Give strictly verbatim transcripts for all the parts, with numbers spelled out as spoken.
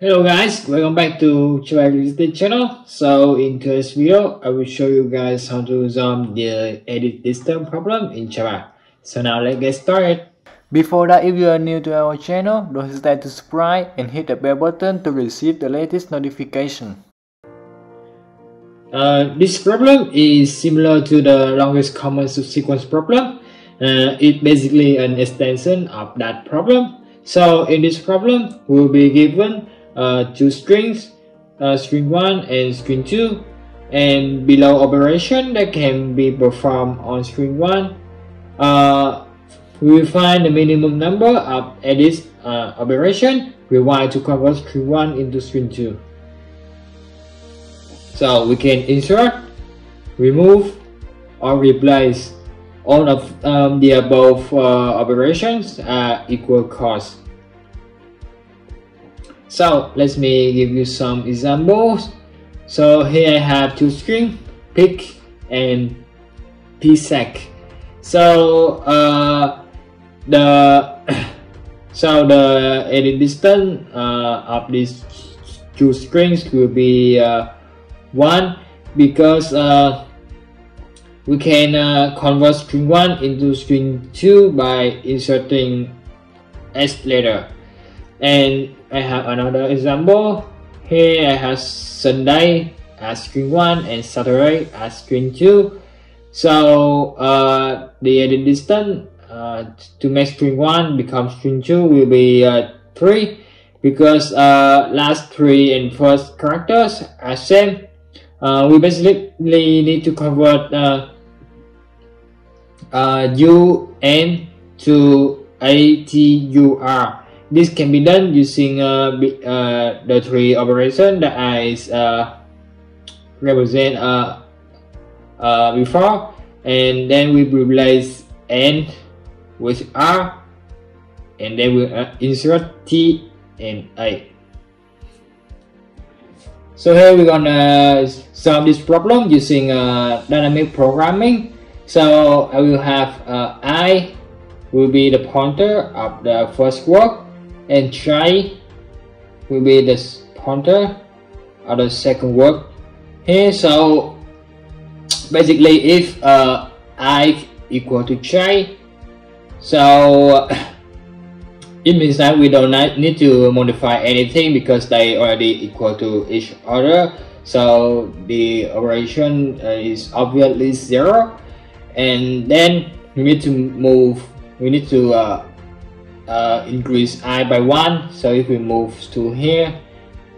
Hello guys, welcome back to Javarevisited channel. So in today's video, I will show you guys how to resolve the edit distance problem in Java. So now let's get started. Before that, if you are new to our channel, don't hesitate to subscribe and hit the bell button to receive the latest notification. Uh, this problem is similar to the longest common subsequence problem. Uh, it's basically an extension of that problem. So in this problem, we will be given Uh, two strings, uh, string one and string two, and below operation that can be performed on string one. Uh, we will find the minimum number of edit uh, operation required to convert string one into string two. So we can insert, remove, or replace. All of um, the above uh, operations are equal cost. So let me give you some examples. So here I have two strings, pick and psack. So uh, the so the edit distance uh, of these two strings will be uh, one, because uh, we can uh, convert string one into string two by inserting s letter. And I have another example. Here I have Sunday as string one and Saturday as string two. So uh, the edit distance uh, to make string one become string two will be uh, three, because uh, last three and first characters are same. Uh, we basically need to convert uh, uh, U N to A T U R. This can be done using uh, uh, the three operation that I uh, represent uh, uh, before, and then we replace N with R, and then we uh, insert T and A. So here we're gonna solve this problem using uh, dynamic programming. So I will have uh, I will be the pointer of the first work, and try will be the pointer of the second work here. So basically, if uh, I equal to try, so it means that we don't need to modify anything because they already equal to each other. So the operation uh, is obviously zero, and then we need to move. We need to. Uh, Uh, increase I by one. So if we move to here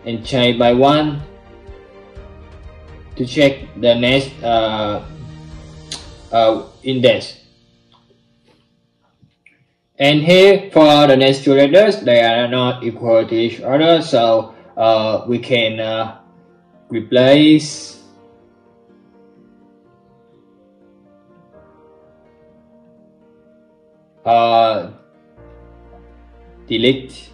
and change by one to check the next uh, uh, index, and here for the next two letters they are not equal to each other, so uh, we can uh, replace uh, delete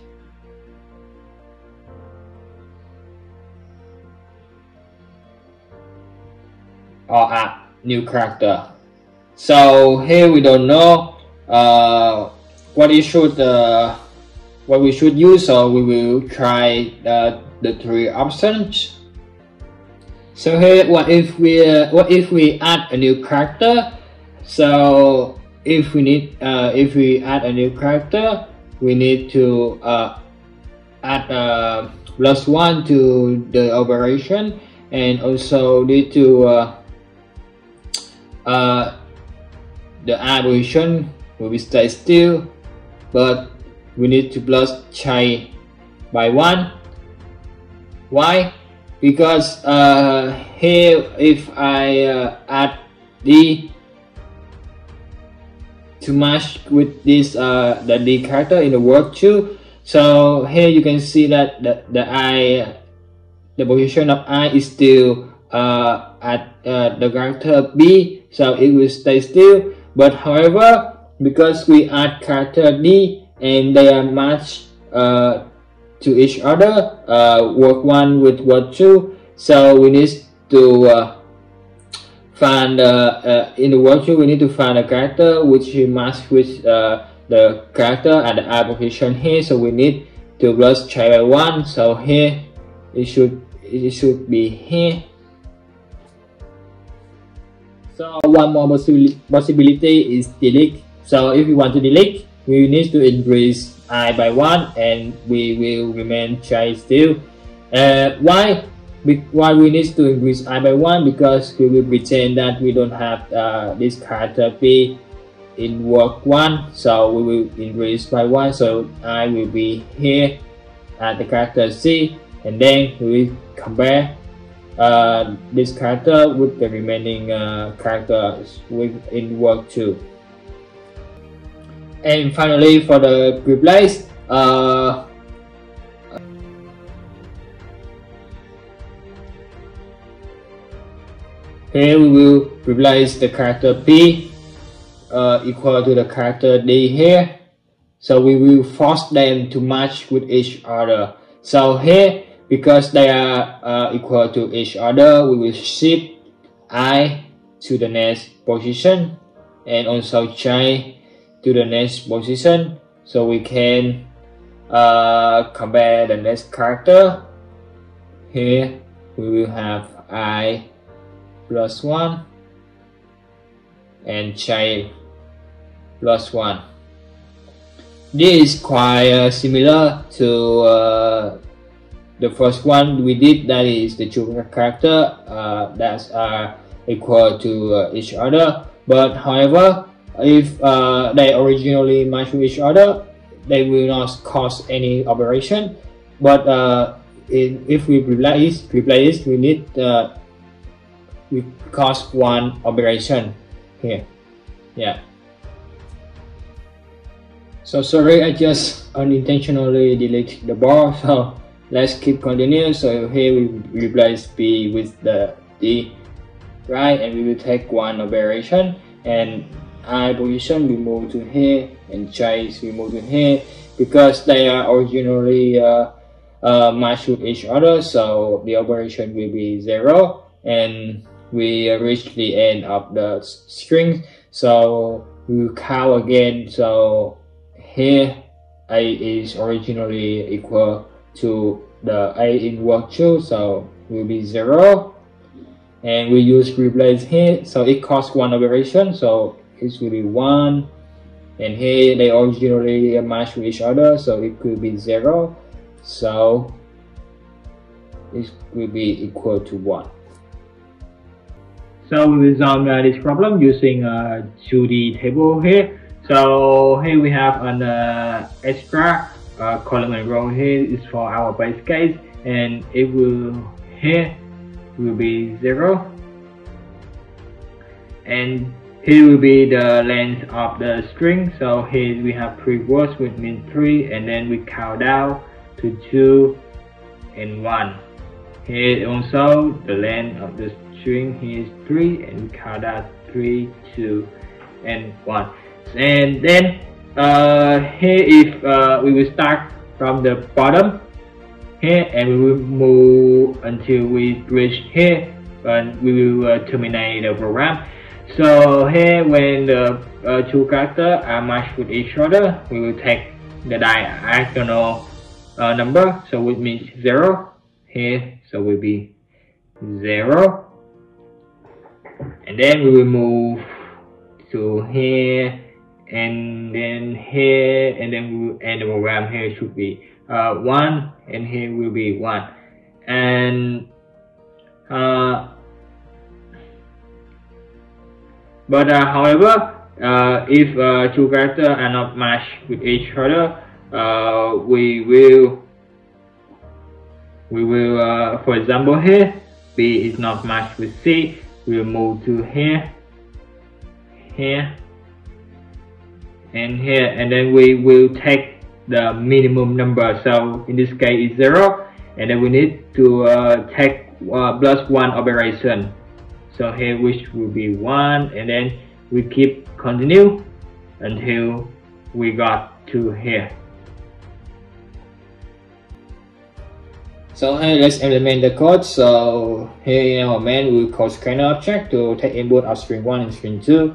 or add new character. So here we don't know uh, what it should uh, what we should use, so we will try the, the three options. So here, what if we uh, what if we add a new character? So if we need uh, if we add a new character, we need to uh, add uh, plus one to the operation, and also need to uh, uh, the operation will be stay still, but we need to plus chai by one. Why? Because uh, here if I uh, add the to match with this uh, the D character in the word too. So here you can see that the, the I, the position of I is still uh, at uh, the character B, so it will stay still. But however, because we add character D and they are matched uh, to each other, uh, word one with word two, so we need to uh, Find uh, uh, in the word two we need to find a character which matches with uh, the character at the I position here. So we need to plus Java one. So here it should it should be here. So one more possibility possibility is delete. So if you want to delete, we need to increase I by one, and we will remain J still. Uh, why? Be why we need to increase I by one? Because we will pretend that we don't have uh, this character P in work one, so we will increase by one. So I will be here at the character C, and then we will compare uh, this character with the remaining uh, characters within work two. And finally, for the replace, uh, here we will replace the character P uh, equal to the character D here. So we will force them to match with each other. So here, because they are uh, equal to each other, we will shift I to the next position and also J to the next position, so we can uh, compare the next character. Here we will have I plus one and J plus one. This is quite uh, similar to uh, the first one we did, that is the two character uh, that are equal to uh, each other, but however, if uh, they originally match with each other, they will not cause any operation. But uh, in, if we replace, replace, we need uh, we cause one operation here. Yeah. So sorry, I just unintentionally delete the bar. So let's keep continuing. So here we replace P with the D, right? And we will take one operation, and I position we move to here, and J we move to here, because they are originally uh, uh, matched with each other, so the operation will be zero, and we reach the end of the string. So we will count again. So here A is originally equal to the A in work two, so it will be zero, and we use replace here, so it costs one operation, so it will be one, and here they originally match with each other, so it could be zero, so it will be equal to one. So we will solve uh, this problem using a two D table here. So here we have an uh, extra uh, column and row here is for our base case, and it will here will be zero, and here will be the length of the string. So here we have three words, which means three, and then we count down to two and one. Here also the length of the string here is three, and we count down three, two, and one. And then uh, here if uh, we will start from the bottom here, and we will move until we reach here, and we will uh, terminate the program. So here when the uh, two characters are matched with each other, we will take the diagonal uh, number, so which means zero here, so will be zero, and then we will move to here, and then here, and then we will end the program. Here should be uh, one, and here will be one, and uh, But uh, however, uh, if uh, two characters are not matched with each other, uh, we will, we will, uh, for example here, B is not matched with C, we will move to here, here, and here, and then we will take the minimum number. So in this case it's zero, and then we need to uh, take uh, plus one operation. So here which will be one, and then we keep continue until we got to here. So here let's implement the code. So here in our main we will call scanner object to take input of string one and string two,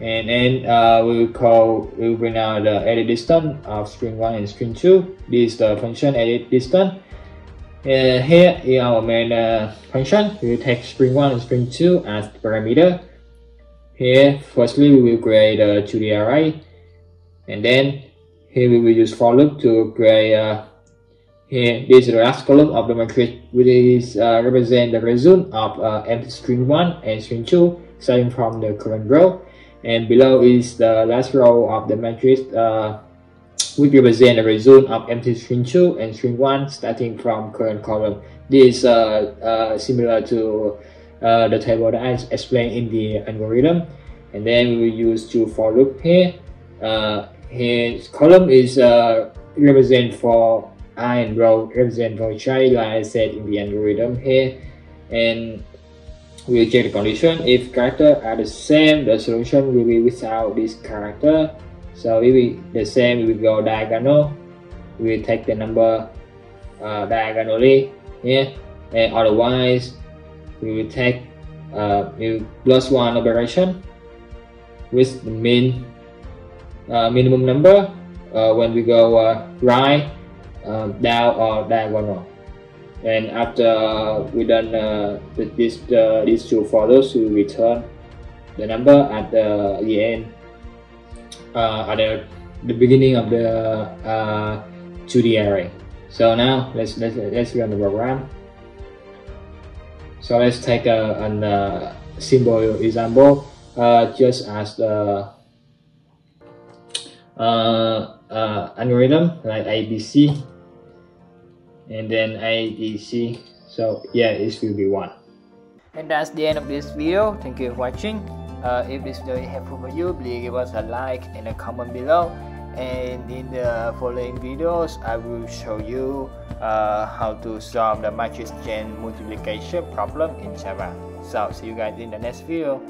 and then uh, we will call we will bring out the edit distance of string one and string two. This is the function edit distance. Uh, here in our main uh, function, we will take string one and string two as parameter. Here, firstly, we will create a two D array, and then here we will use for loop to create. Uh, here, this is the last column of the matrix, which is uh, represent the result of uh, empty string one and string two, starting from the current row. And below is the last row of the matrix, uh, which represent the result of empty string two and string one, starting from current column. This is uh, uh, similar to Uh, the table that I explained in the algorithm. And then we will use two for loop here. Uh, here column is uh, represent for I and row represent for j, like I said in the algorithm here. And we will check the condition. If characters are the same, the solution will be without this character. So if we the same, we go diagonal. We will take the number uh, diagonally here, and otherwise we will take uh, plus one operation with the min uh, minimum number uh, when we go uh, right, uh, down, or diagonal. And after uh, we done uh, this uh, these two for loops, we return the number at the, the end uh, at the, the beginning of the uh, two D array. So now let's let's let's run the program. So let's take a an, uh, simple example, uh, just as the uh, uh, algorithm, like A B C, and then A B C. So yeah, it will be one. And that's the end of this video. Thank you for watching. Uh, if this video is helpful for you, please give us a like and a comment below. And in the following videos, I will show you uh, how to solve the matrix chain multiplication problem in Java. So see you guys in the next video.